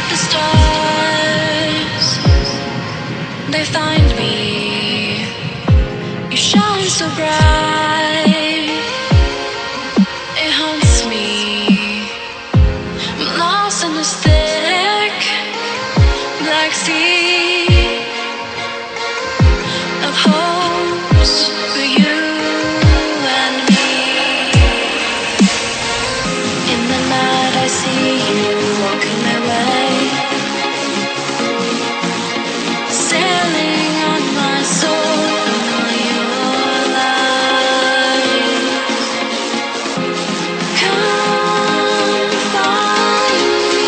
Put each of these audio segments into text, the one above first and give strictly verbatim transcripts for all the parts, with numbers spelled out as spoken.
at the stars, they find me. You shine so bright, it haunts me. I'm lost in this thick black sea of hopes for you and me. In the night I see you walking my way, sailing on my soul for your life. Come find me.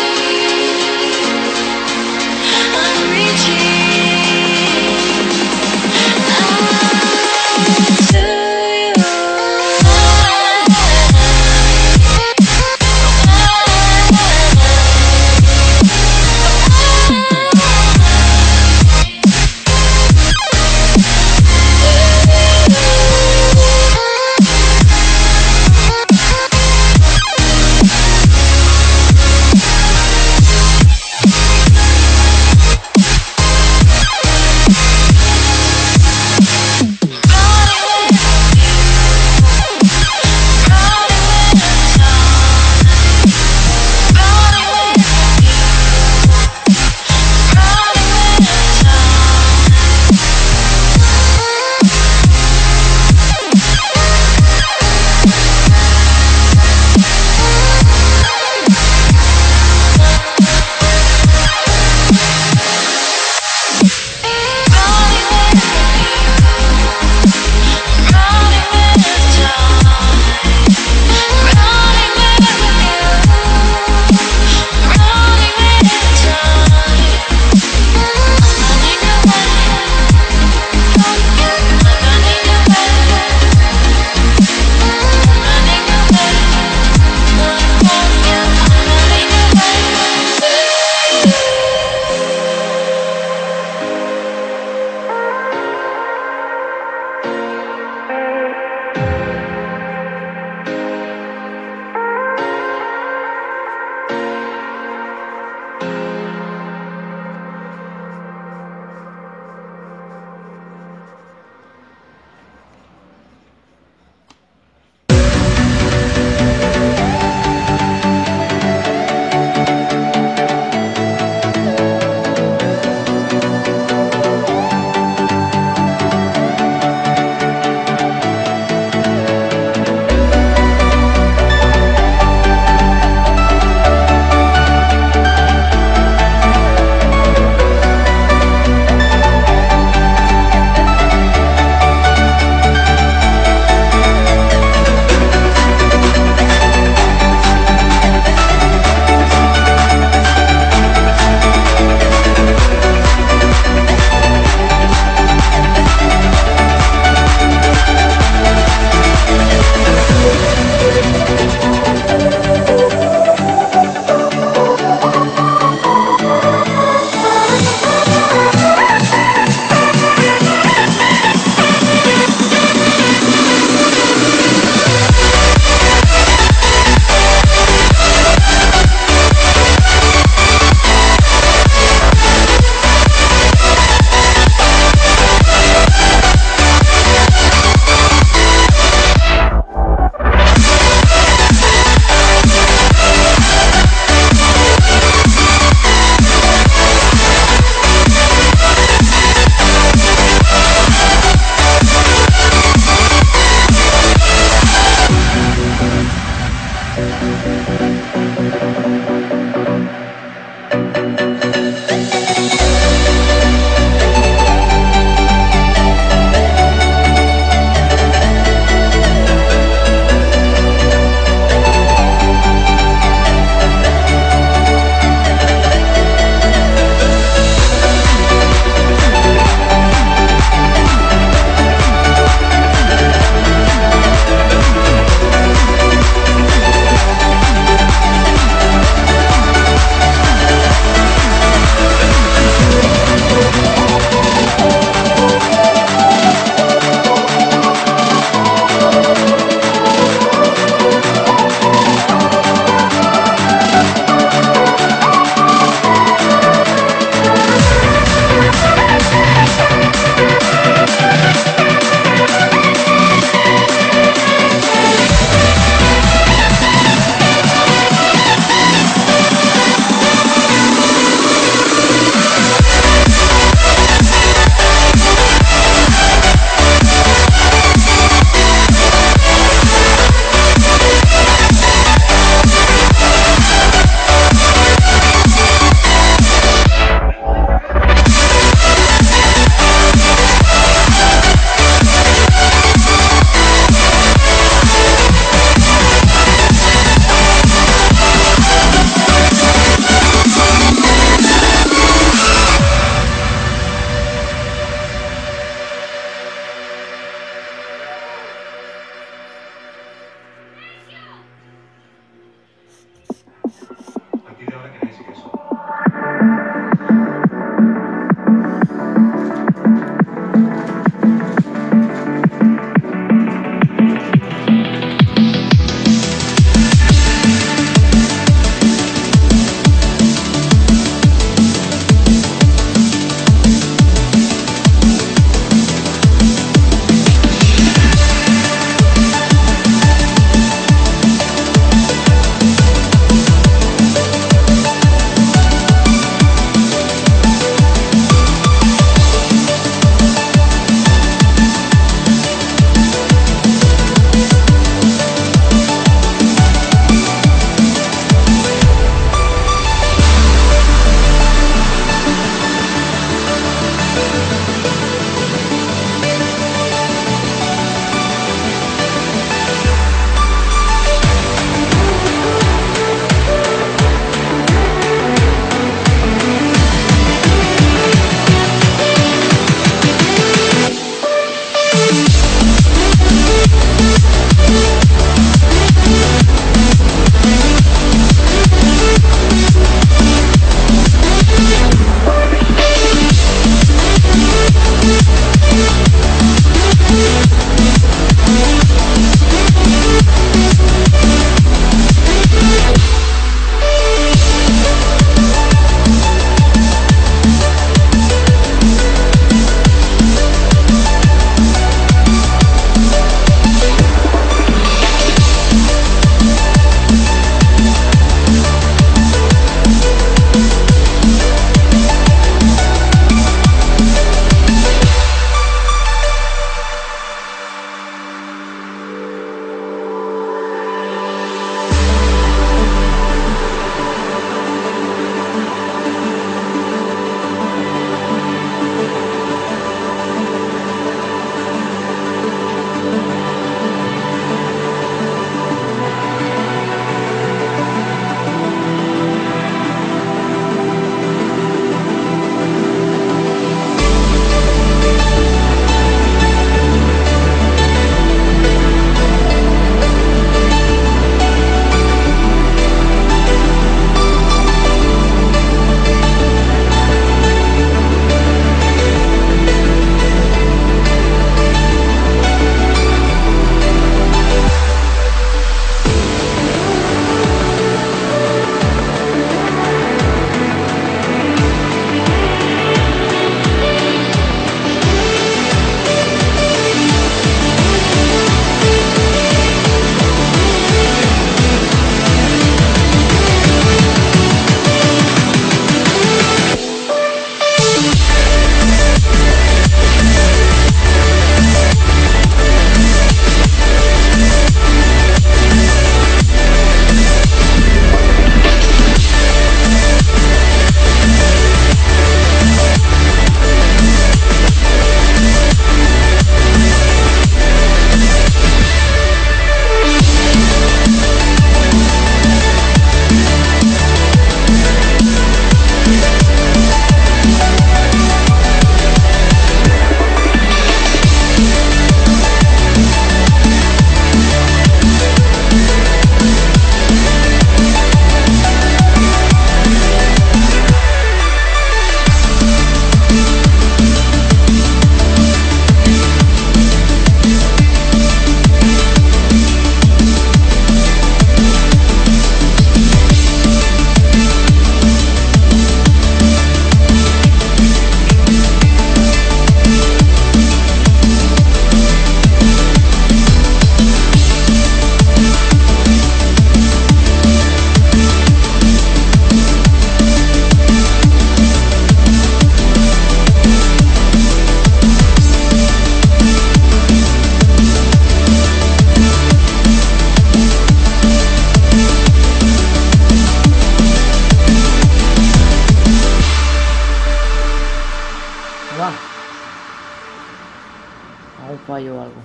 fallo o algo.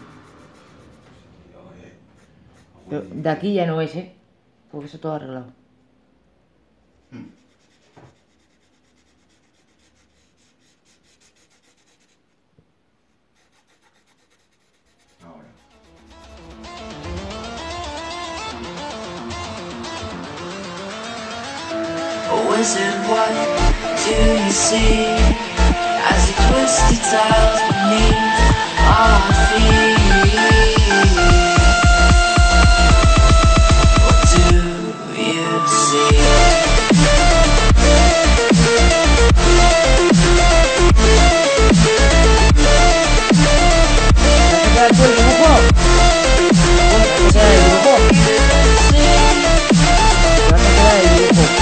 Pero de aquí ya no es, ¿eh? Porque eso todo arreglado. Wizard, what do you see as you twist the tiles beneath our feet? What do you see? That's what you want. What's that you want? That's what you want.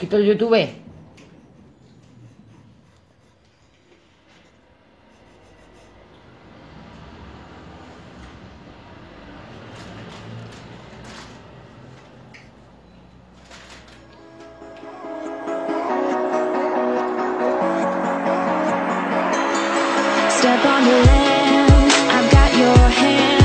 ¿Quito el YouTube? Step on the land, I've got your hand.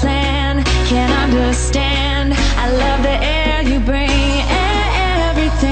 Plan, can't understand. I love the air you bring, everything.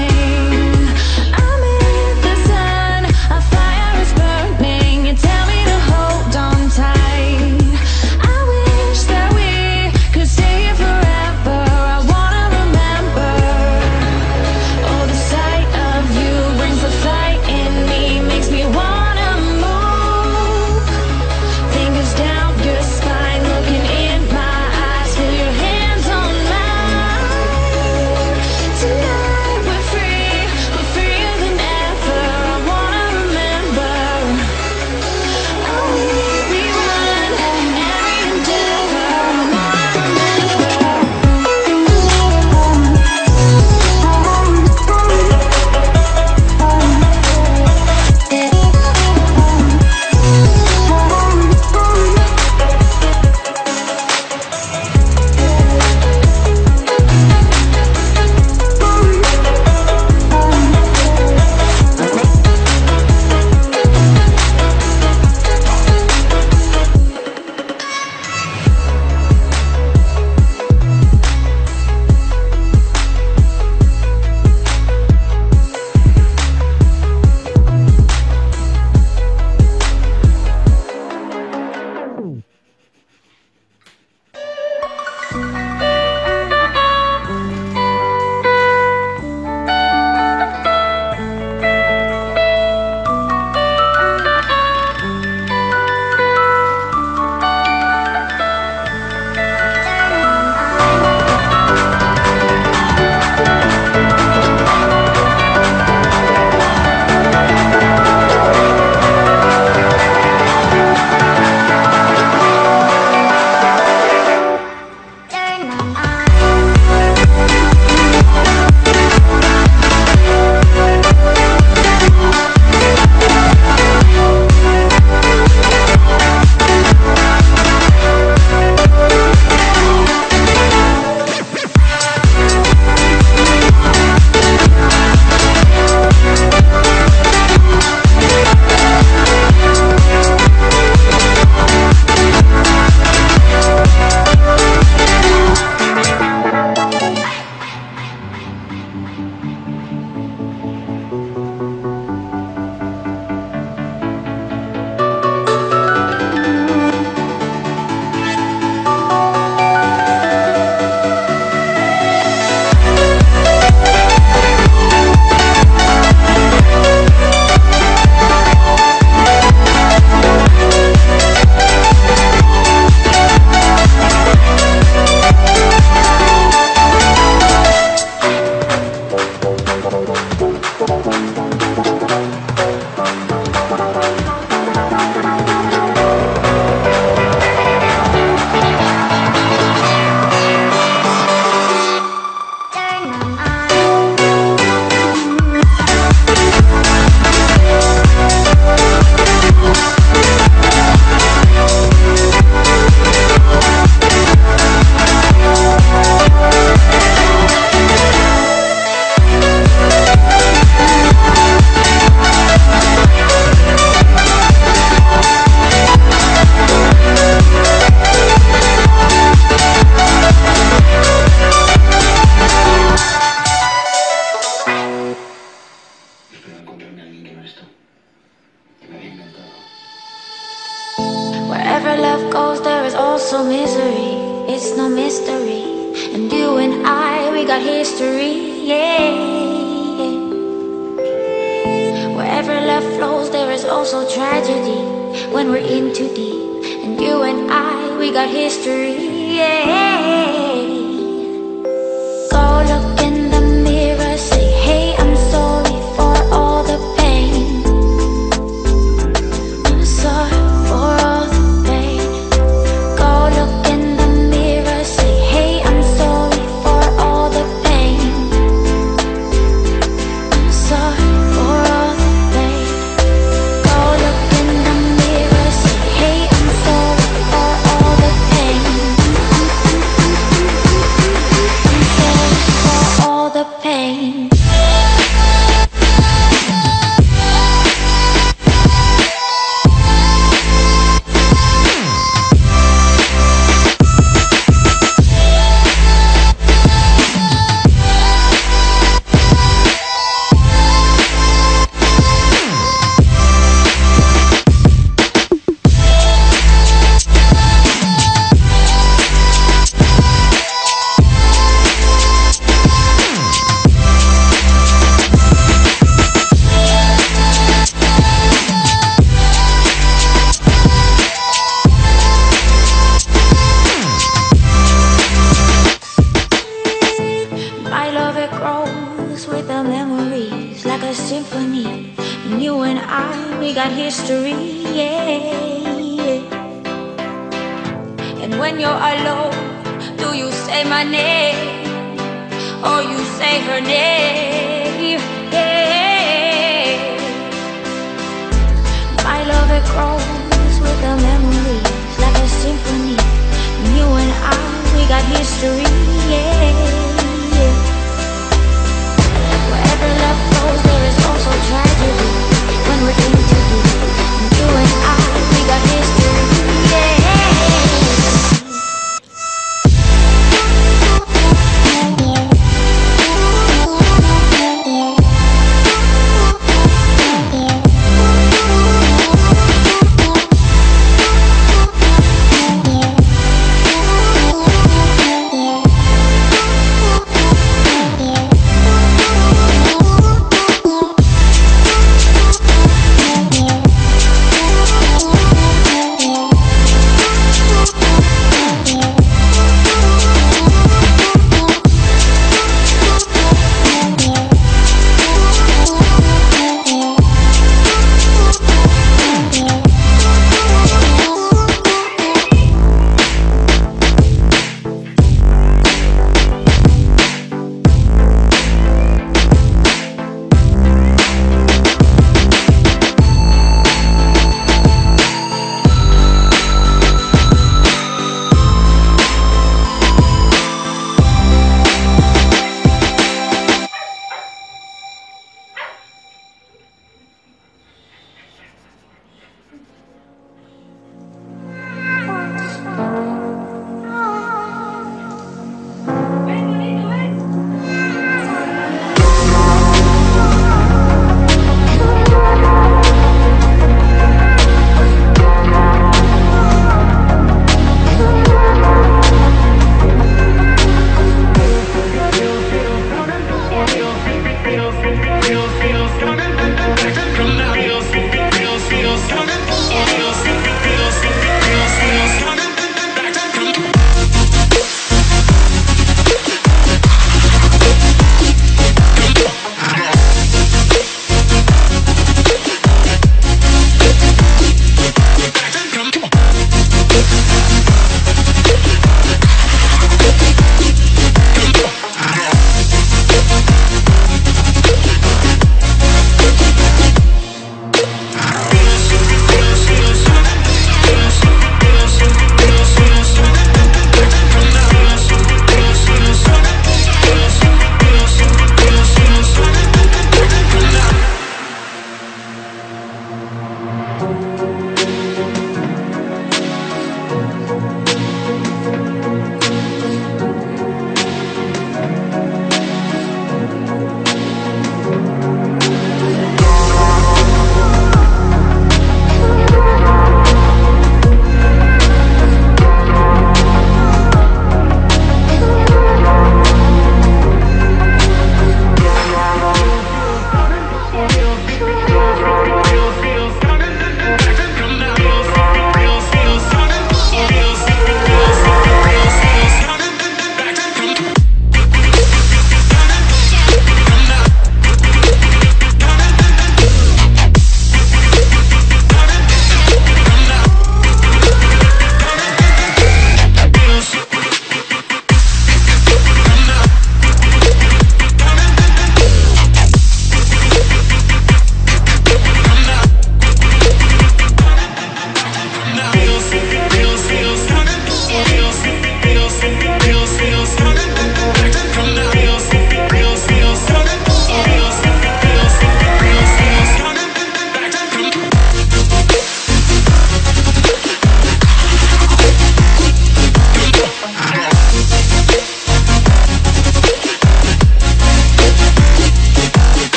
so misery, it's no mystery. And you and I, we got history, yeah, yeah. Wherever love flows, there is also tragedy when we're in too deep. And you and I, we got history, yeah. Go look in the mirror, say, hey, I'm sorry for all the pain. I'm sorry for all the pain. Go look in the mirror, say, hey, I'm sorry for all the pain. I'm sorry for all the pain. Go look in the mirror, say, hey, I'm sorry for all the pain. I'm sorry for all the pain.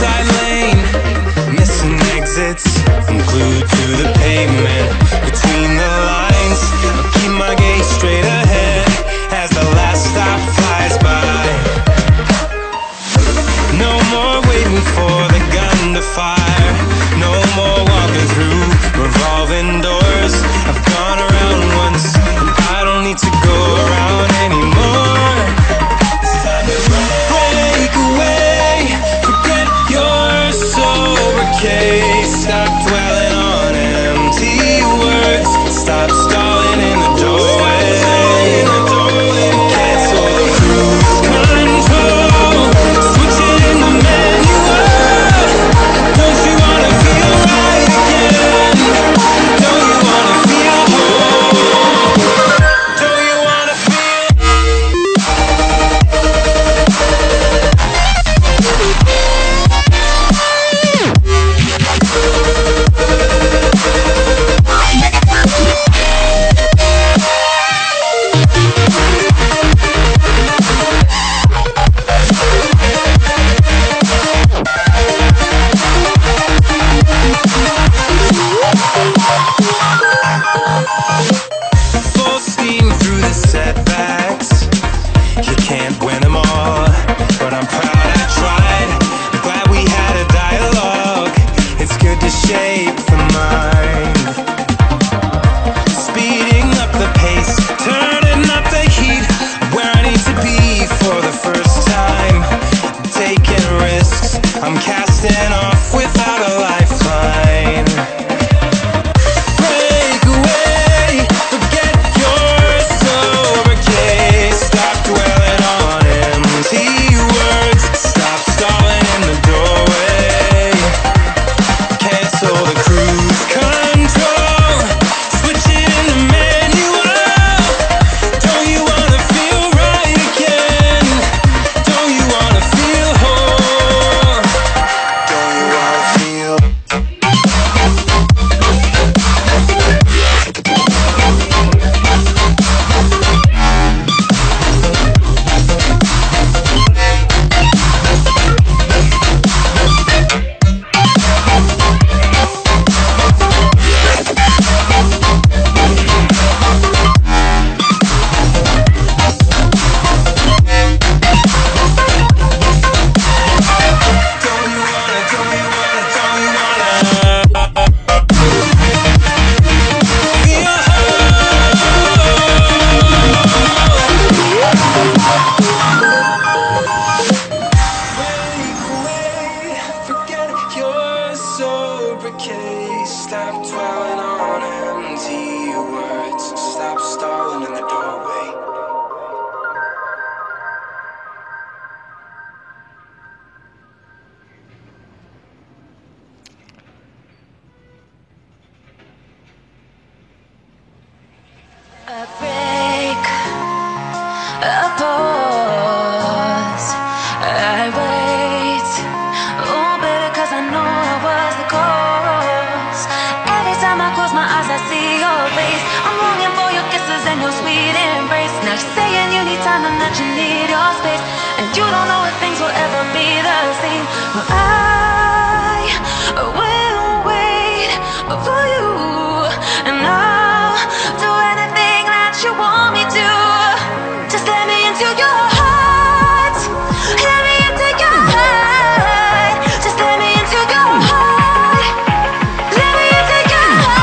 side lane, missing exits, I'm glued to the pavement. Between the lines, I'll keep my gaze straight ahead as the last stop flies by. No more waiting for the gun to fire, no more walking through revolving doors. I've gone around once, and I don't need to go around anymore. It's time to break away, forget your sober case. Stop dwelling on empty words, stop stalling in the doorway. Cancel the cruise control, switch in the manual. Don't you wanna feel right again? Don't you wanna feel whole? Don't you wanna feel? Full steam through the setbacks, you can't win them all, but I'm proud I tried. I'm glad we had a dialogue, it's good to shape the mind. Speeding up the pace, turning up the heat, where I need to be for the first time. Taking risks, I'm casting off without a lifeline. Stop dwelling on empty words, stop stalling in the doorway. A break, a pause, I wait. Oh, better, cause I know I was the cause. Every time I close my eyes, I see your face. I'm longing for your kisses and your sweet embrace. Now you're saying you need time and that you need your space, and you don't know if things will ever be the same. Well, I will wait for you, and I'll do anything that you want me to. Just let me into your heart, let me into your heart. Just let me into your heart, let me into your heart.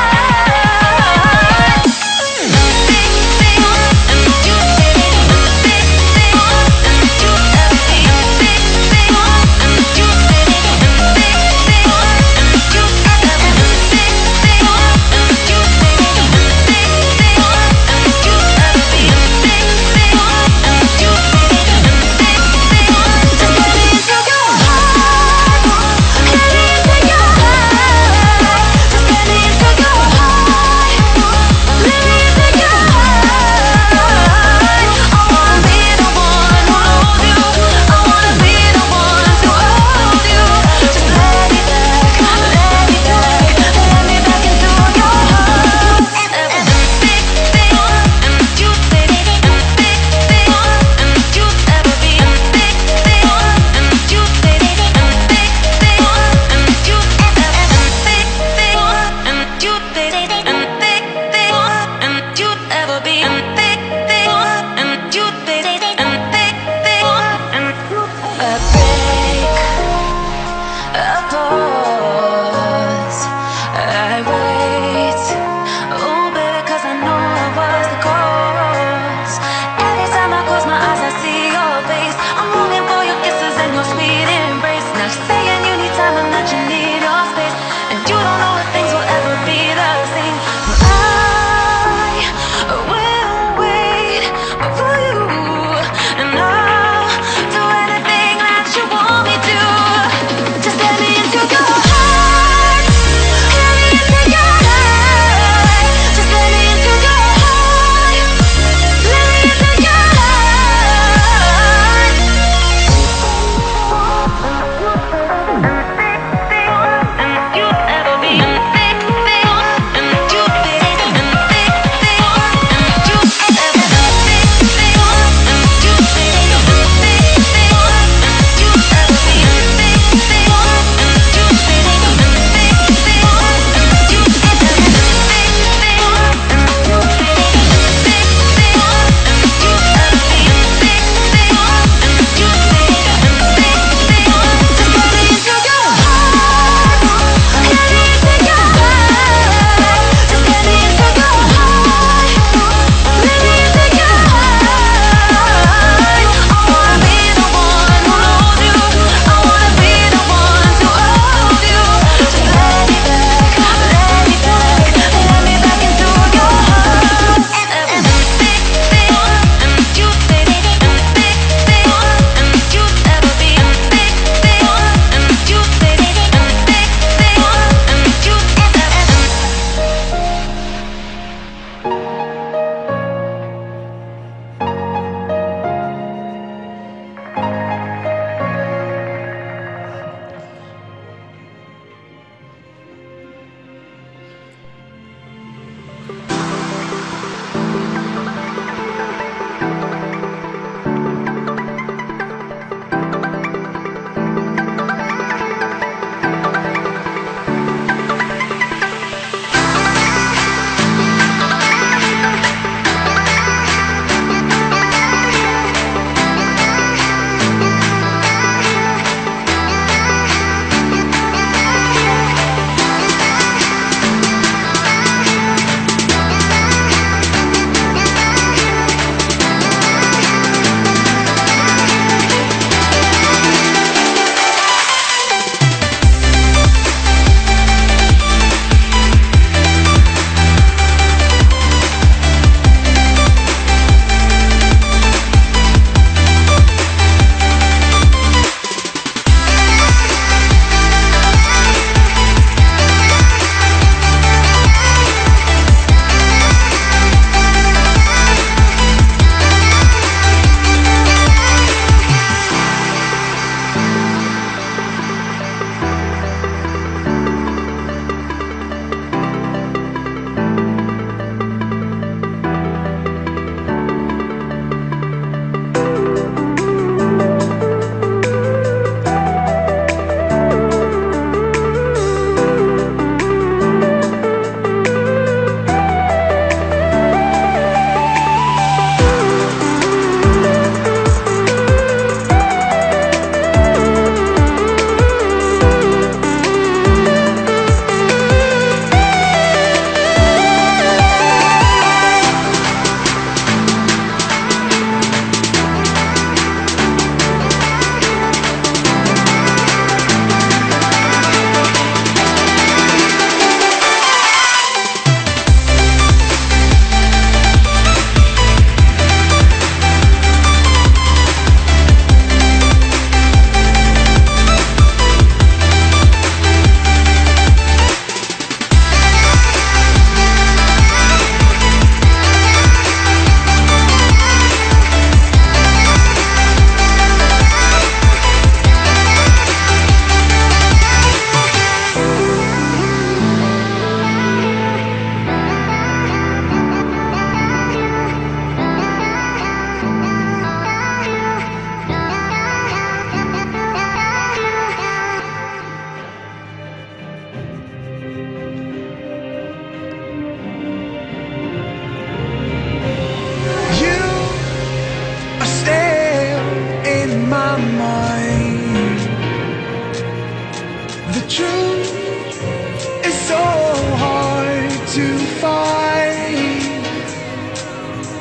truth is so hard to find.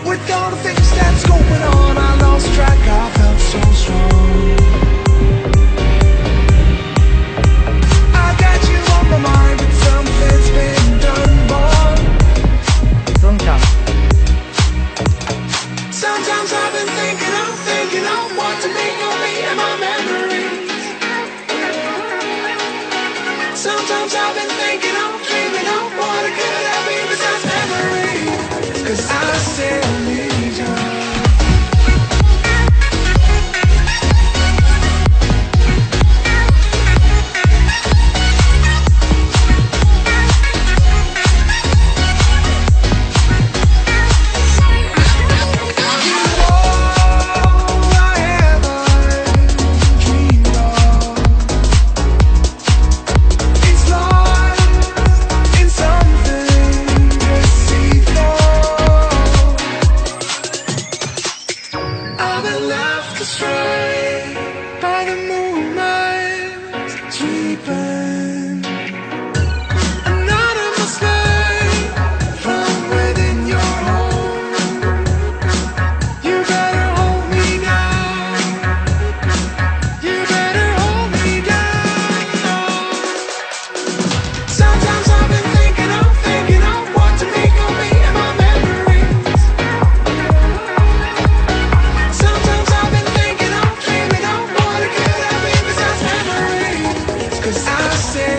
With all the things that's going on, I lost track, I felt so strong. I got you on my mind, but something's been done wrong. Sometimes Sometimes I've been thinking, I'm thinking I'm what to make of me and my memory. Sometimes I've been thinking, I'm dreaming of what it could have been besides memories. Cause I still need you. Cause I said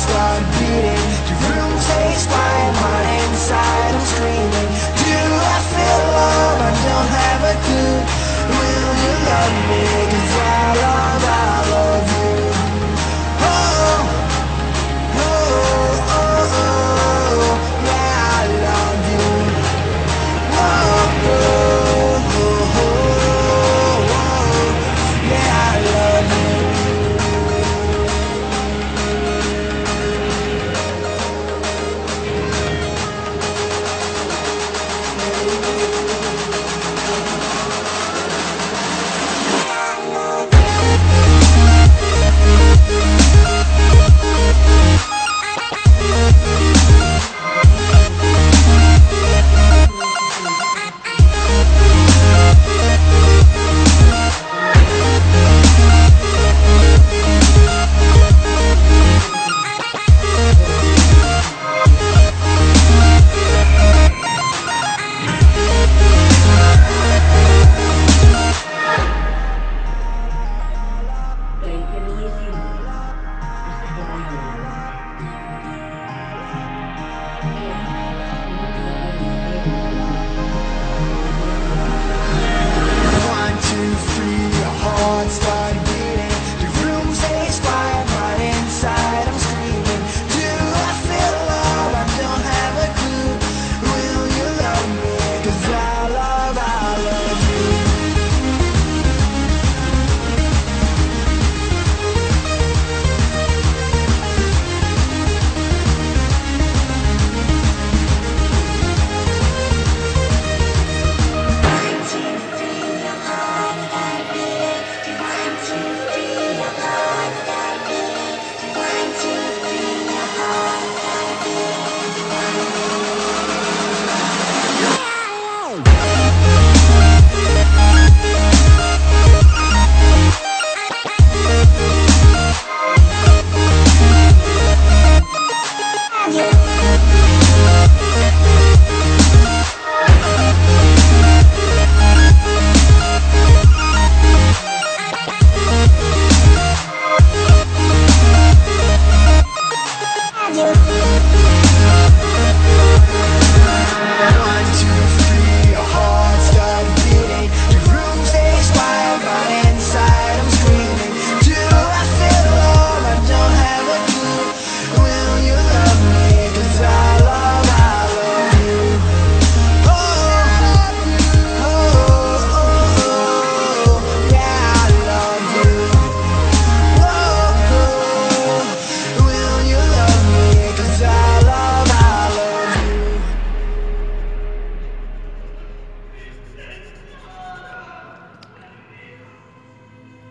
heart's not beating. Your room tastes fine, my inside I'm screaming. Do I feel love? I don't have a clue. Will you love me? 'Cause I love, I love you. Oh, oh, oh, oh, yeah, I love you. Oh, oh, oh, oh, oh, yeah, I love you.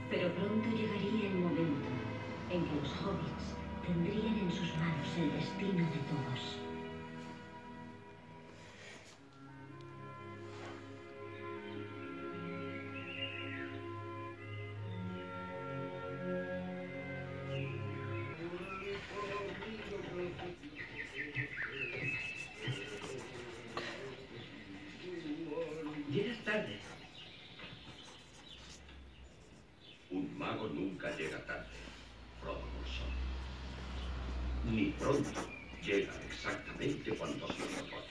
Pero pronto llegaría el momento en que los hobbits tendrían en sus manos el destino de todos. Llegas tarde. Un mago nunca llega tarde, Frodo Bolsón. Ni pronto llega exactamente cuando se lo propone.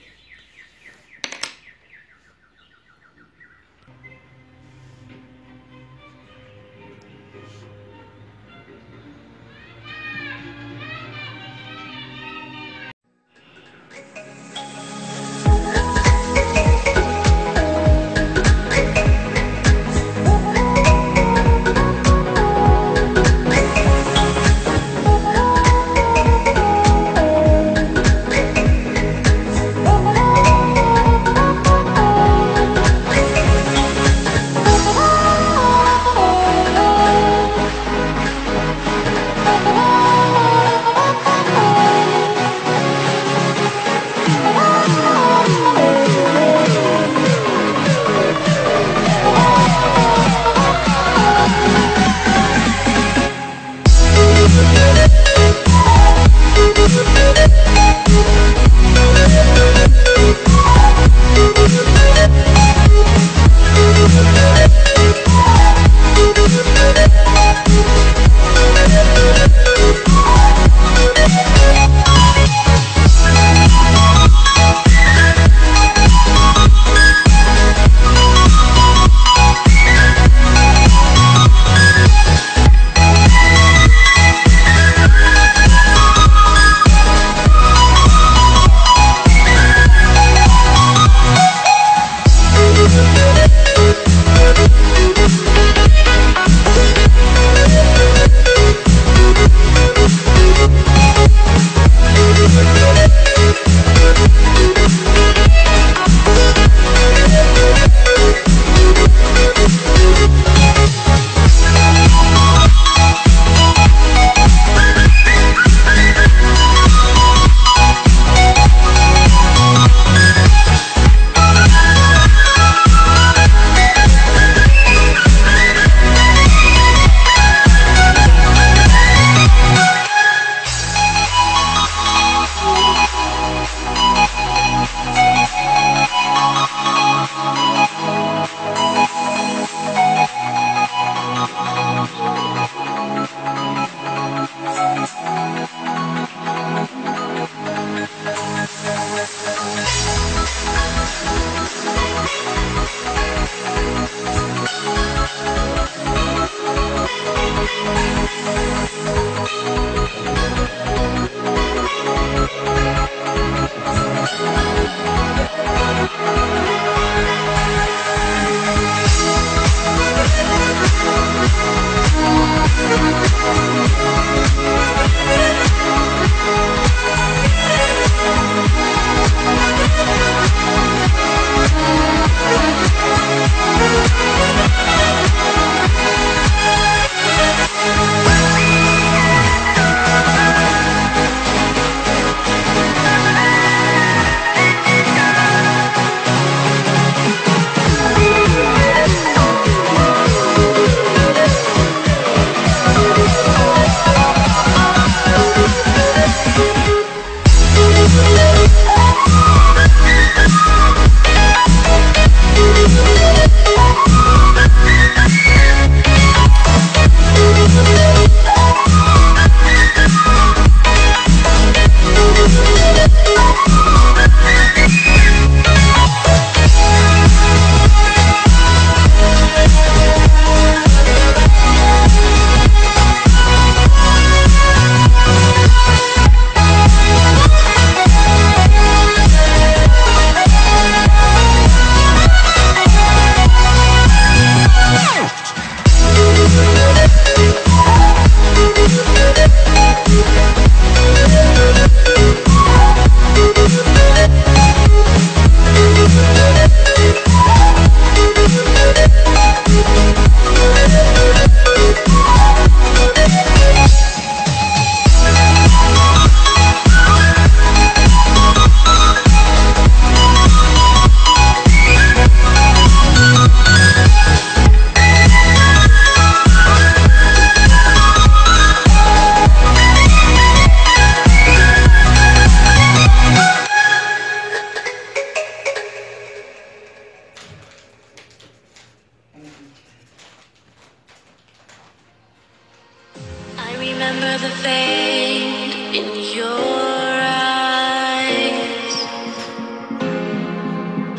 Remember the fade in your eyes.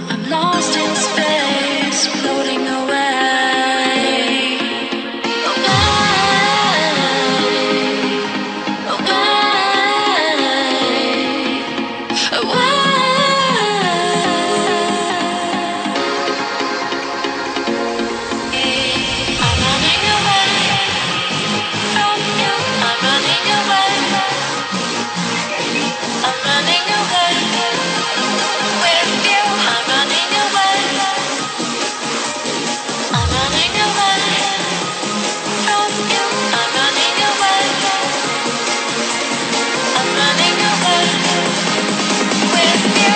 I'm lost in space, floating away, away, away, away. I'm running away from you. I'm running away, I'm running away with you. I'm running away, I'm running away from you. I'm running away, I'm running away with you. I'm running away.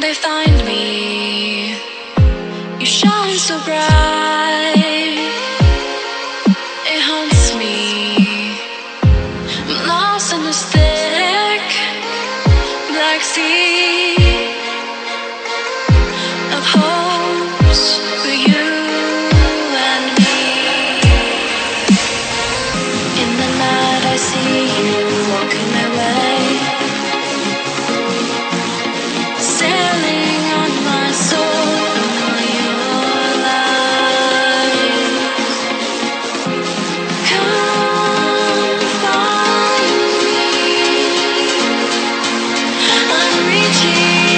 They find me, you shine so bright, it haunts me. I'm lost in this thick black sea of hopes for you and me. In the night I see you walking my way, sailing on my soul, on your life. Come find me, I'm reaching.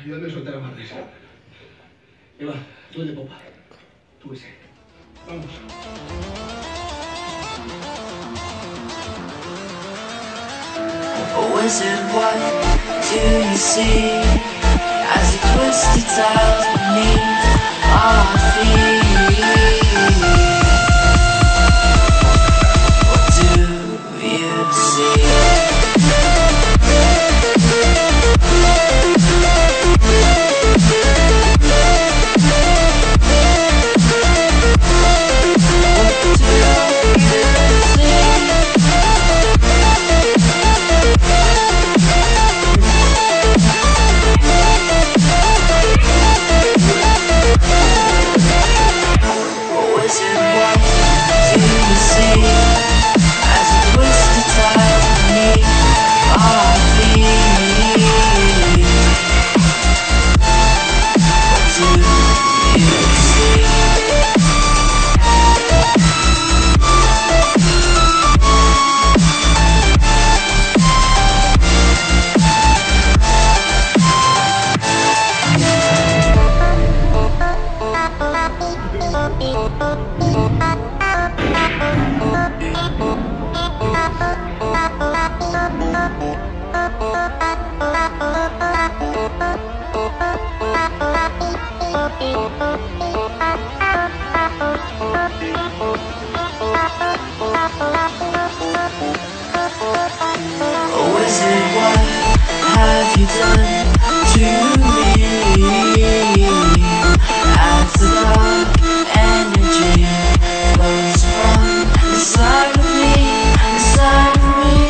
Ayúdame a soltar amarres. Eva, tú de popa. Tú ese. Vamos. Oh, is it what do you see as you twist the tiles beneath our feet? What do you see? Oh, is it what have you done to me? As the dark energy flows from inside of me, inside of me.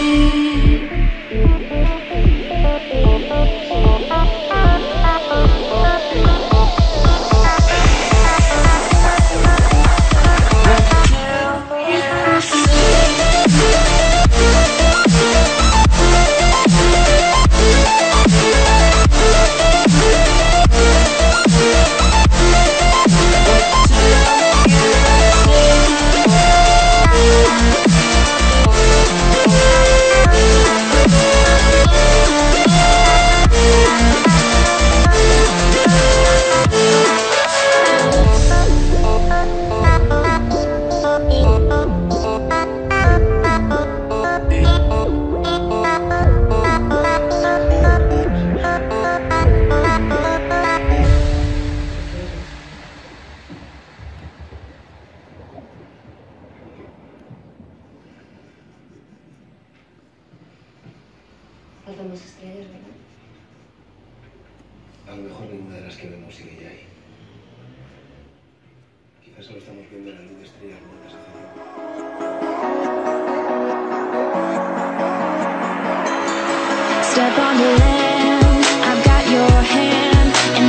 Faltan más estrellas, ¿verdad? A lo mejor ninguna de las que vemos sigue ya ahí. Quizás solo estamos viendo la luz de estrellas muertas hace tiempo. Step on the land, I've got your hand. You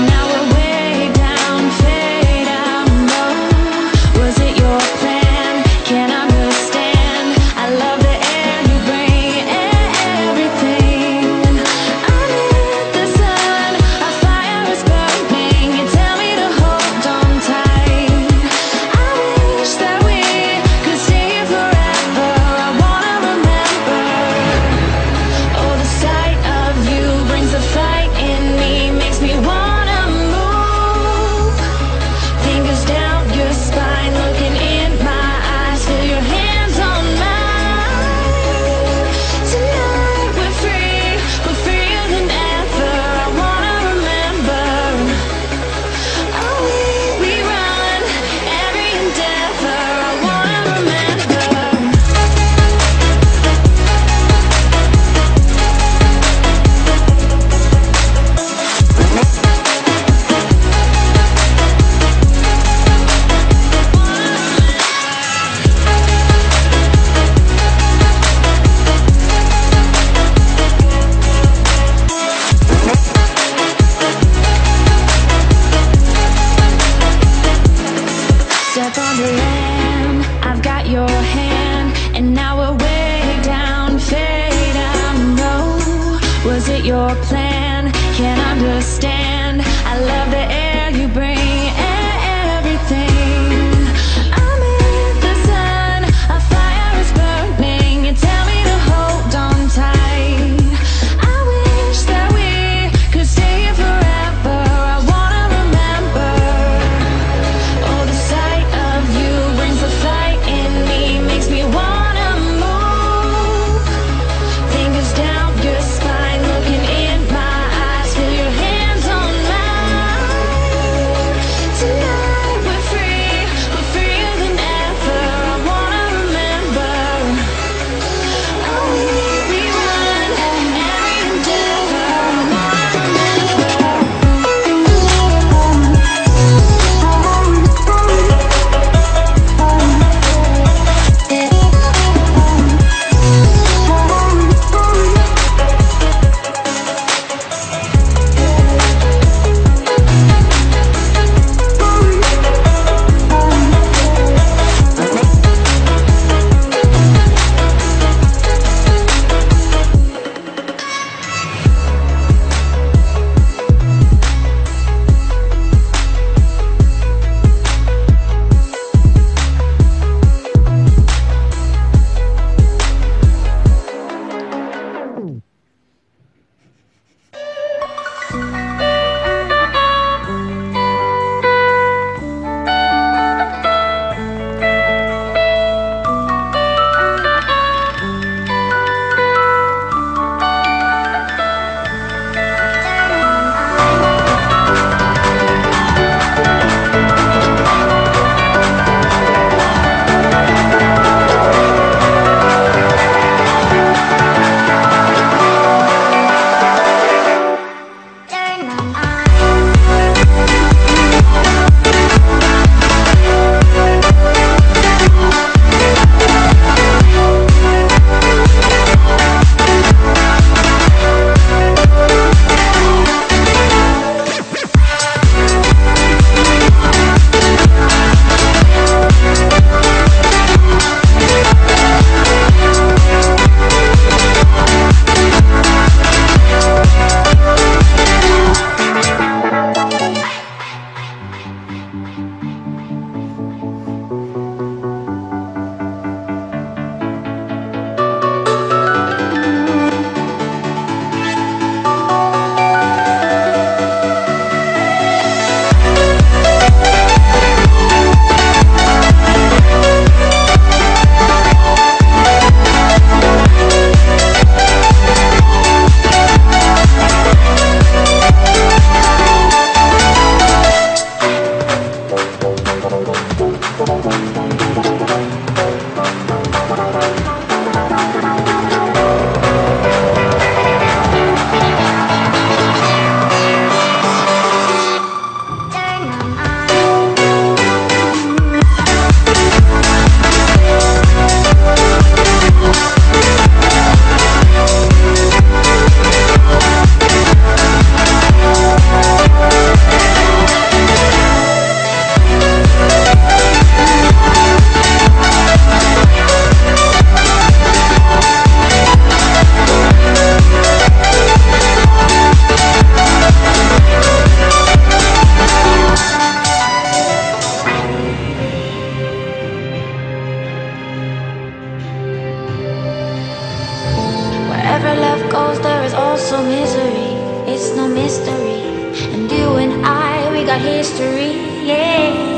our history, yeah, yeah.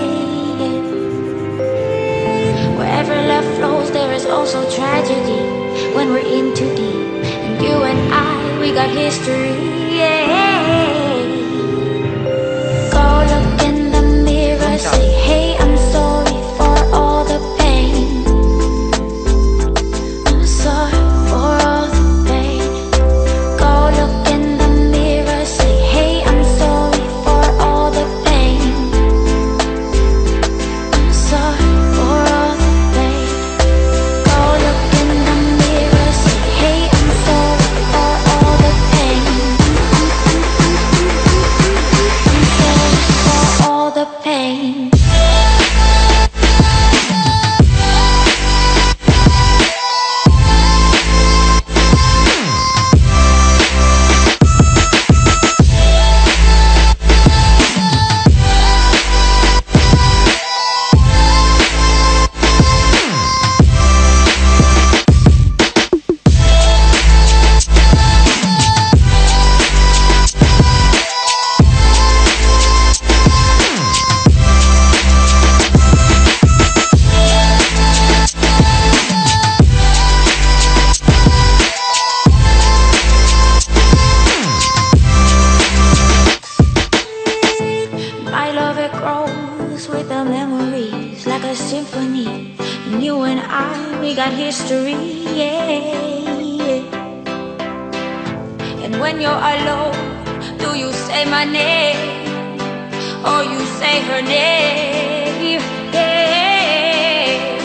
Wherever love flows, there is also tragedy when we're in too deep. And you and I, we got history, yeah. Go look in the mirror, say, hey, I'm sorry for all the pain. I'm sorry for all the pain. Go look in the mirror, say, hey, I'm sorry for all the pain. I'm sorry for all the pain. Go look in the mirror, say, hey, I'm sorry for all the pain. I'm sorry for all the pain. History, yeah, yeah. And when you're alone, do you say my name or you say her name? Yeah.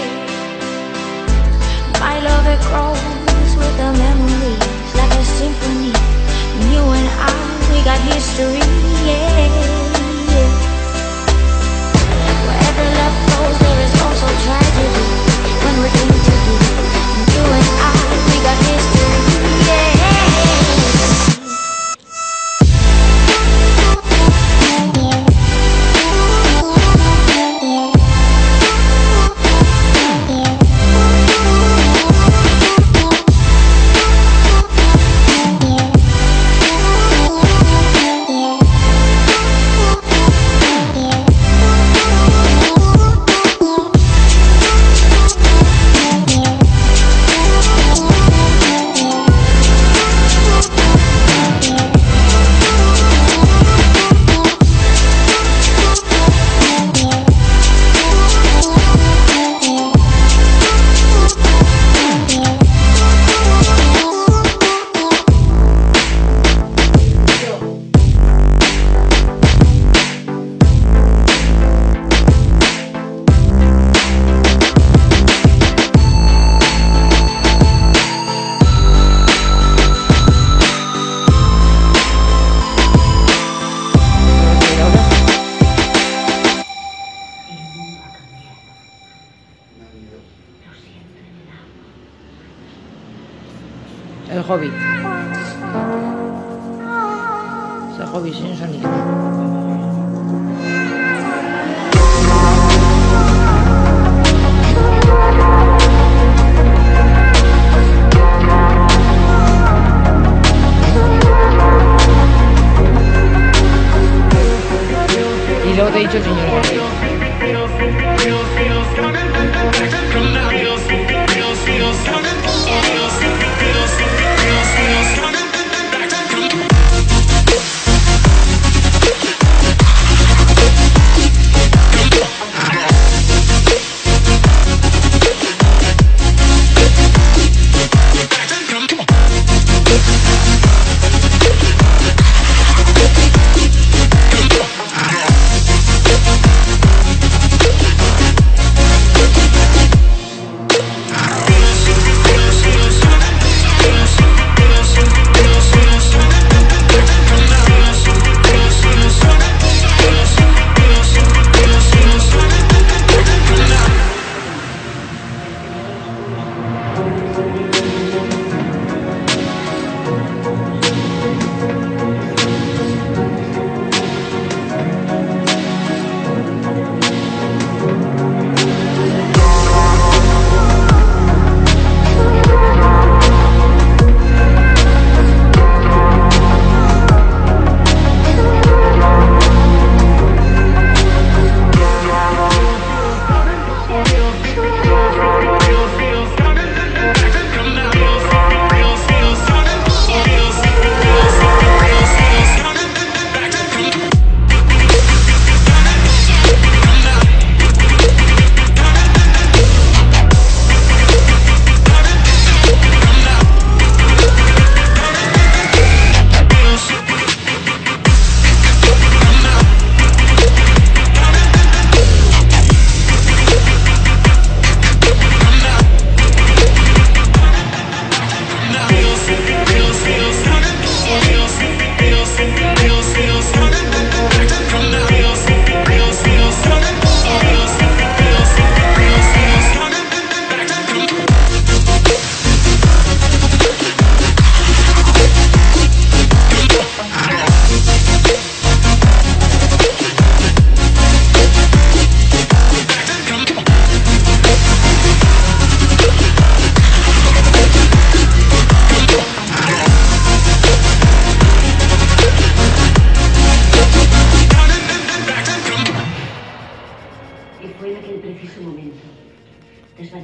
My love, it grows with the memories like a symphony. And you and I, we got history, yeah, yeah. Wherever love goes, there is also tragedy when we're in together. You and I, we got history, yeah.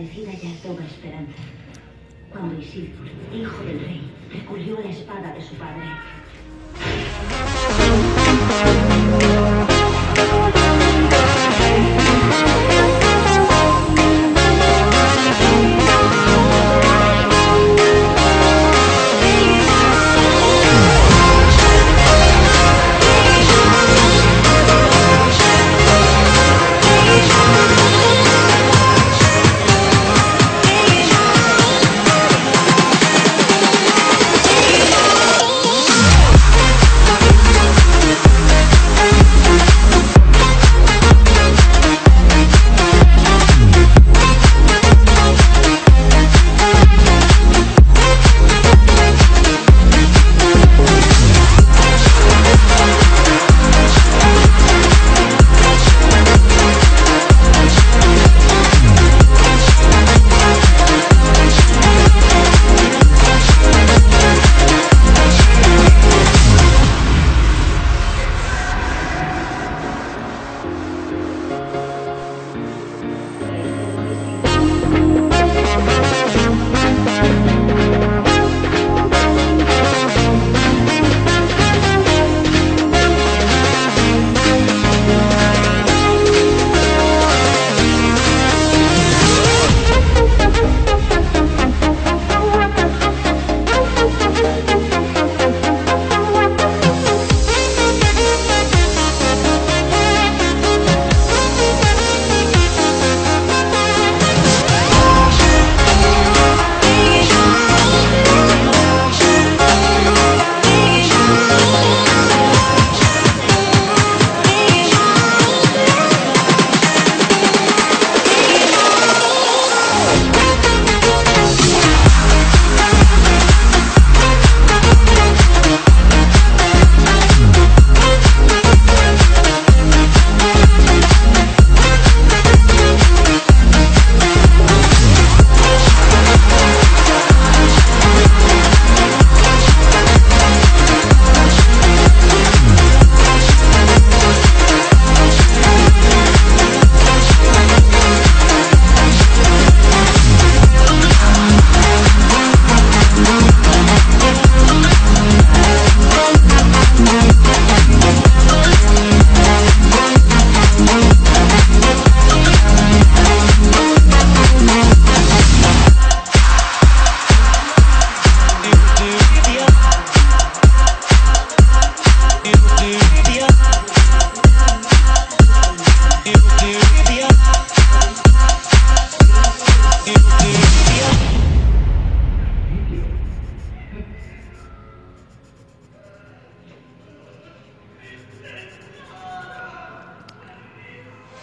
Agradecida ya toda esperanza, cuando Isildur, hijo del rey, recogió la espada de su padre.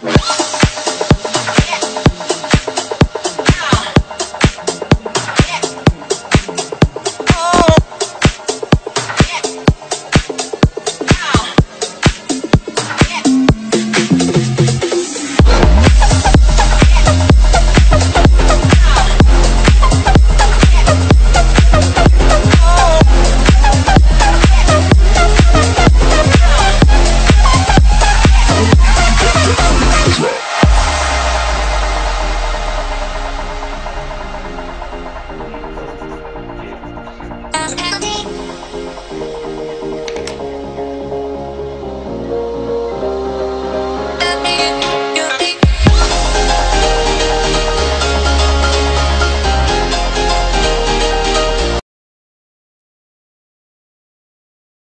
What?